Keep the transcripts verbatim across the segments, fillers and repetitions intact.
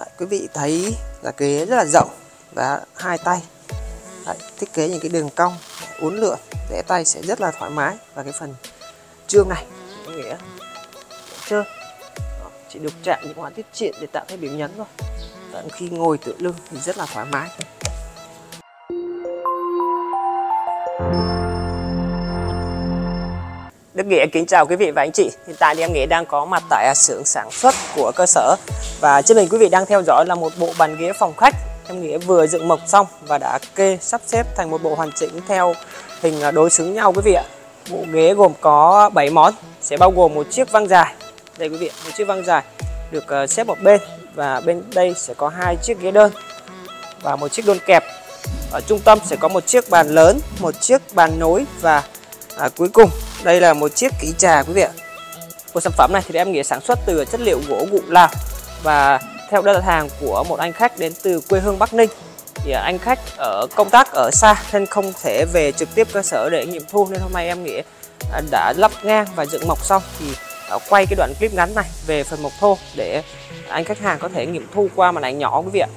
Đấy, quý vị thấy là ghế rất là rộng và hai tay. Đấy, thiết kế những cái đường cong uốn lượn, vẽ tay sẽ rất là thoải mái. Và cái phần chương này có nghĩa chơi chỉ được chạm những họa tiết triện để tạo thêm điểm nhấn thôi. Và khi ngồi tựa lưng thì rất là thoải mái. Đức Nghĩa kính chào quý vị và anh chị. Hiện tại thì em Nghĩa đang có mặt tại xưởng sản xuất của cơ sở, và trên mình quý vị đang theo dõi là một bộ bàn ghế phòng khách em Nghĩa vừa dựng mộc xong và đã kê sắp xếp thành một bộ hoàn chỉnh theo hình đối xứng nhau quý vị ạ. Bộ ghế gồm có bảy món, sẽ bao gồm một chiếc văng dài. Đây quý vị, một chiếc văng dài được xếp một bên, và bên đây sẽ có hai chiếc ghế đơn và một chiếc đôn kẹp. Ở trung tâm sẽ có một chiếc bàn lớn, một chiếc bàn nối, và à, cuối cùng đây là một chiếc ký trà quý vị ạ. Của sản phẩm này thì em Nghĩa sản xuất từ chất liệu gỗ gụ Lào, và theo đơn đặt hàng của một anh khách đến từ quê hương Bắc Ninh. Thì anh khách ở công tác ở xa nên không thể về trực tiếp cơ sở để nghiệm thu, nên hôm nay em Nghĩa đã lắp ngang và dựng mộc xong thì quay cái đoạn clip ngắn này về phần mộc thô để anh khách hàng có thể nghiệm thu qua màn ảnh nhỏ quý vị ạ.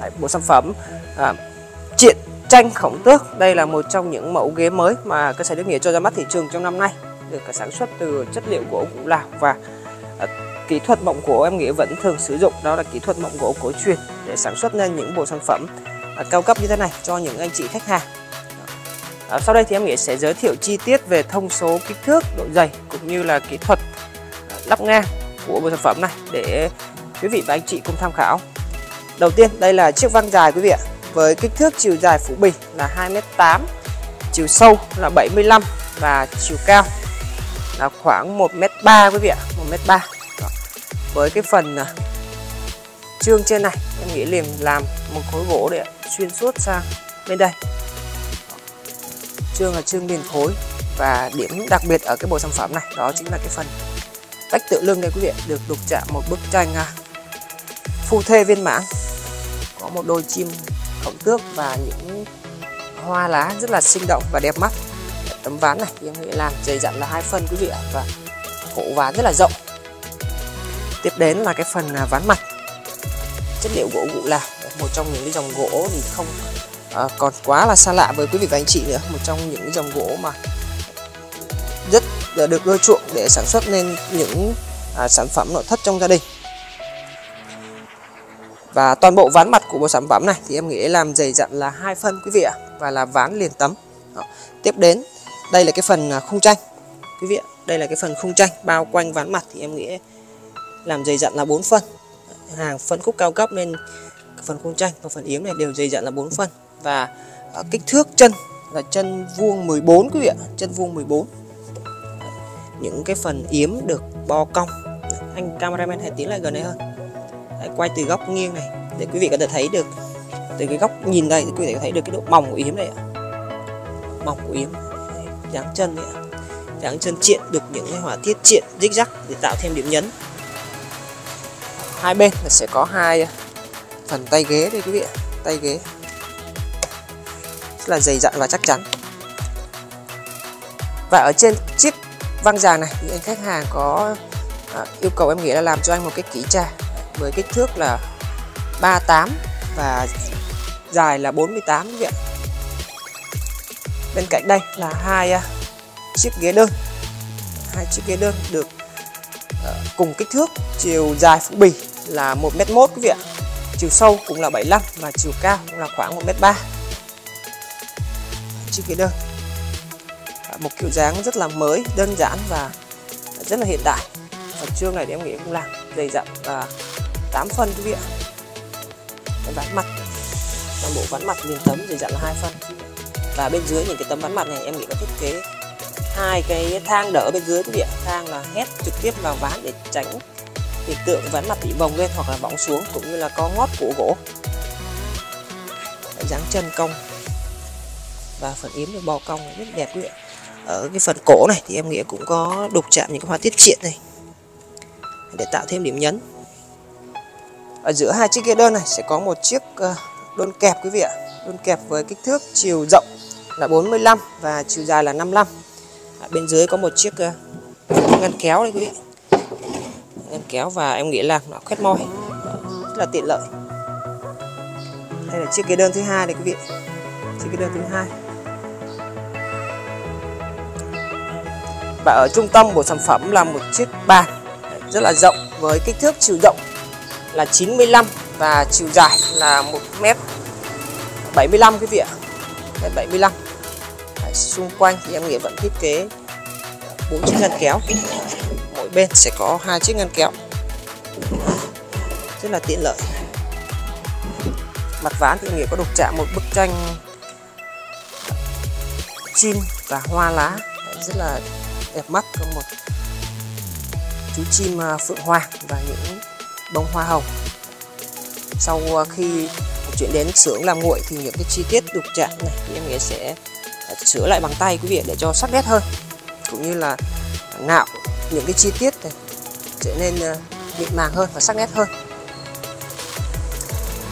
Đấy, bộ sản phẩm à, Triện Tranh Khổng Tước, đây là một trong những mẫu ghế mới mà cơ sở Đức Nghĩa cho ra mắt thị trường trong năm nay, được sản xuất từ chất liệu gỗ gụ Lào. Và à, kỹ thuật mộng cổ em Nghĩa vẫn thường sử dụng đó là kỹ thuật mộng gỗ cổ truyền để sản xuất nên những bộ sản phẩm à, cao cấp như thế này cho những anh chị khách hàng. À, sau đây thì em Nghĩa sẽ giới thiệu chi tiết về thông số, kích thước, độ dày cũng như là kỹ thuật à, lắp ngang của bộ sản phẩm này để quý vị và anh chị cùng tham khảo. Đầu tiên, đây là chiếc văng dài quý vị ạ, với kích thước chiều dài phủ bì là hai mét tám, chiều sâu là bảy mươi lăm và chiều cao là khoảng một mét ba quý vị ạ, một mét ba. Với cái phần chương trên này, em Nghĩa liền làm một khối gỗ để xuyên suốt sang bên đây. Chương là chương liền khối, và điểm đặc biệt ở cái bộ sản phẩm này đó chính là cái phần vách tựa lưng đây quý vị, được đục chạm một bức tranh phu thê viên mãn, có một đôi chim khổng tước và những hoa lá rất là sinh động và đẹp mắt. Tấm ván này em Nghĩa làm dày dặn là hai phân quý vị ạ, và cổ ván rất là rộng. Tiếp đến là cái phần ván mặt chất liệu gỗ gụ Lào, một trong những cái dòng gỗ thì không à, còn quá là xa lạ với quý vị và anh chị nữa, một trong những cái dòng gỗ mà rất là được ưa chuộng để sản xuất nên những à, sản phẩm nội thất trong gia đình. Và toàn bộ ván mặt của bộ sản phẩm này thì em Nghĩa làm dày dặn là hai phân quý vị ạ, và là ván liền tấm. Đó. Tiếp đến đây là cái phần khung tranh quý vị ạ, đây là cái phần khung tranh bao quanh ván mặt thì em Nghĩa làm dày dặn là bốn phân. Hàng phân khúc cao cấp nên phần khung tranh và phần yếm này đều dày dặn là bốn phân. Và kích thước chân là chân vuông mười bốn quý vị ạ, chân vuông mười bốn. Những cái phần yếm được bo cong. Anh cameraman hãy tiến lại gần đây hơn. Đấy, quay từ góc nghiêng này để quý vị có thể thấy được, từ cái góc nhìn đây quý vị có thấy được cái độ mỏng của yếm này ạ. Mỏng của yếm. Dáng chân này ạ. Dáng chân triện được những cái họa tiết triện rích rắc để tạo thêm điểm nhấn. Hai bên là sẽ có hai phần tay ghế đây quý vị ạ, tay ghế rất là dày dặn và chắc chắn. Và ở trên chiếc văng dài này thì anh khách hàng có à, yêu cầu em Nghĩa là làm cho anh một cái ký trà với kích thước là ba mươi tám và dài là bốn mươi tám quý vị ạ. Bên cạnh đây là hai uh, chiếc ghế đơn, hai chiếc ghế đơn được uh, cùng kích thước, chiều dài phủ bì là một mét một quý vị ạ, chiều sâu cũng là bảy mươi lăm và chiều cao cũng là khoảng một mét ba. Chiếc ghế đơn một kiểu dáng rất là mới, đơn giản và rất là hiện đại. Phần chương này thì em Nghĩa cũng làm dày dặn và tám phân quý vị ạ. Ván mặt, toàn bộ ván mặt liền tấm dày dặn là hai phân. Và bên dưới những cái tấm ván mặt này em Nghĩa có thiết kế hai cái thang đỡ bên dưới quý vị ạ. Thang là hét trực tiếp vào ván để tránh hiện tượng ván mặt bị vòng lên hoặc là võng xuống, cũng như là co ngót của gỗ. Dáng chân cong và phần yếm được bò cong rất đẹp quý vị ạ. Ở cái phần cổ này thì em Nghĩa cũng có đục chạm những cái hoa tiết triện này để tạo thêm điểm nhấn. Ở giữa hai chiếc ghế đơn này sẽ có một chiếc đôn kẹp quý vị ạ. Đôn kẹp với kích thước chiều rộng là bốn mươi lăm và chiều dài là năm mươi lăm. Ở bên dưới có một chiếc ngăn kéo đây quý vị. Ngăn kéo và em Nghĩa là nó khét môi. rất là tiện lợi. Đây là chiếc kế đơn thứ hai này quý vị, chiếc kế đơn thứ hai. Và ở trung tâm của sản phẩm là một chiếc bàn rất là rộng với kích thước chiều rộng là chín mươi lăm và chiều dài là một mét bảy mươi lăm quý vị ạ. một mét bảy mươi lăm. Xung quanh thì em nghĩ vẫn thiết kế bốn chiếc ngăn kéo, mỗi bên sẽ có hai chiếc ngăn kéo, rất là tiện lợi. Mặt ván thì em nghĩ có đục chạm một bức tranh chim và hoa lá rất là đẹp mắt, có một chú chim phượng hoàng và những bông hoa hồng. Sau khi chuyển đến xưởng làm nguội thì những cái chi tiết đục chạm này thì em nghĩ sẽ sửa lại bằng tay quý vị để cho sắc nét hơn, cũng như là nạo những cái chi tiết này trở nên mịn màng hơn và sắc nét hơn.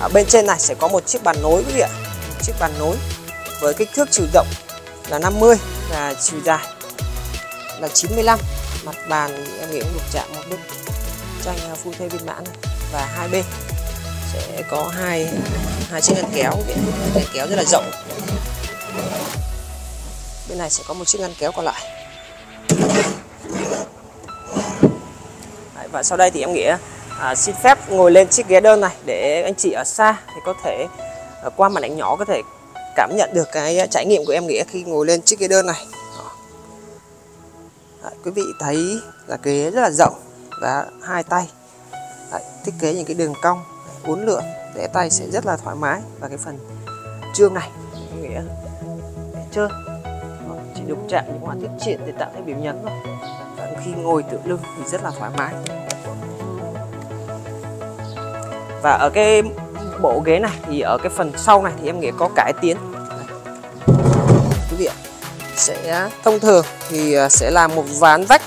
Ở bên trên này sẽ có một chiếc bàn nối quý vị ạ, một chiếc bàn nối với kích thước chiều rộng là năm mươi và chiều dài là chín mươi lăm. Mặt bàn thì em nghĩ cũng được chạm một bức tranh phu thê viên mãn này, và hai bên sẽ có hai hai chiếc ngăn kéo, ngăn kéo rất là rộng. Bên này sẽ có một chiếc ngăn kéo còn lại. Đấy, và sau đây thì em Nghĩa à, xin phép ngồi lên chiếc ghế đơn này để anh chị ở xa thì có thể à, qua màn ảnh nhỏ có thể cảm nhận được cái trải nghiệm của em Nghĩa khi ngồi lên chiếc ghế đơn này. Đấy, quý vị thấy là ghế rất là rộng và hai tay. Đấy, thiết kế những cái đường cong uốn lượn để tay sẽ rất là thoải mái, và cái phần chương này em Nghĩa để chơi chỉ đục chạm những họa tiết triển để tạo thành điểm nhấn thôi. Và khi ngồi tựa lưng thì rất là thoải mái. Và ở cái bộ ghế này thì ở cái phần sau này thì em nghĩ có cải tiến. Quý vị ạ, sẽ thông thường thì sẽ làm một ván vách,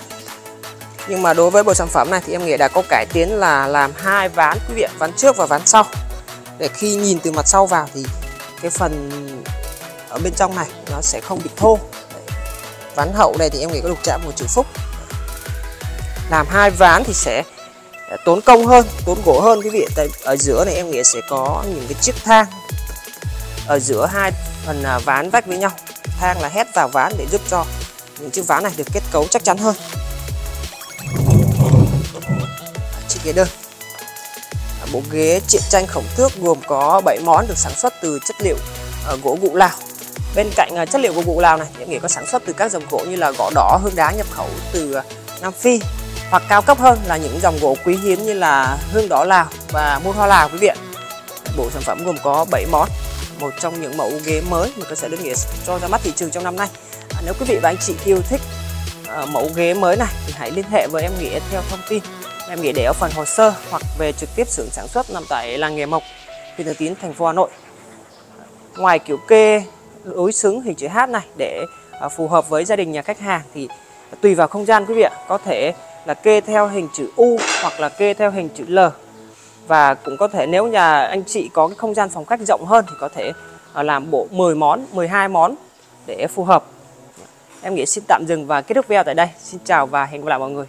nhưng mà đối với bộ sản phẩm này thì em nghĩ đã có cải tiến là làm hai ván quý vị ạ, ván trước và ván sau, để khi nhìn từ mặt sau vào thì cái phần ở bên trong này nó sẽ không bị thô. Ván hậu này thì em nghĩ có đục chạm một chữ phúc. Làm hai ván thì sẽ tốn công hơn, tốn gỗ hơn quý vị. Tại ở giữa này em nghĩ sẽ có những cái chiếc thang ở giữa hai phần ván vách với nhau, thang là hét vào ván để giúp cho những chiếc ván này được kết cấu chắc chắn hơn. Chiếc ghế đơn, bộ ghế Triện Tranh Khổng Tước gồm có bảy món được sản xuất từ chất liệu gỗ gụ Lào. Bên cạnh chất liệu gỗ gụ Lào này, em nghĩ có sản xuất từ các dòng gỗ như là gỗ đỏ, hương đá nhập khẩu từ Nam Phi, hoặc cao cấp hơn là những dòng gỗ quý hiếm như là hương đỏ Lào và muôn hoa Lào quý vị. Bộ sản phẩm gồm có bảy món, một trong những mẫu ghế mới mà cơ sở Đức Nghĩa cho ra mắt thị trường trong năm nay. Nếu quý vị và anh chị yêu thích mẫu ghế mới này thì hãy liên hệ với em Nghĩa theo thông tin em Nghĩa để ở phần hồ sơ, hoặc về trực tiếp xưởng sản xuất nằm tại làng nghề Mộc, huyện Thường Tín, thành phố Hà Nội. Ngoài kiểu kê đối xứng hình chữ H này để phù hợp với gia đình nhà khách hàng thì tùy vào không gian quý vị ạ, có thể là kê theo hình chữ U hoặc là kê theo hình chữ L, và cũng có thể nếu nhà anh chị có cái không gian phòng khách rộng hơn thì có thể làm bộ mười món, mười hai món để phù hợp. Em Nghĩa xin tạm dừng và kết thúc video tại đây. Xin chào và hẹn gặp lại mọi người.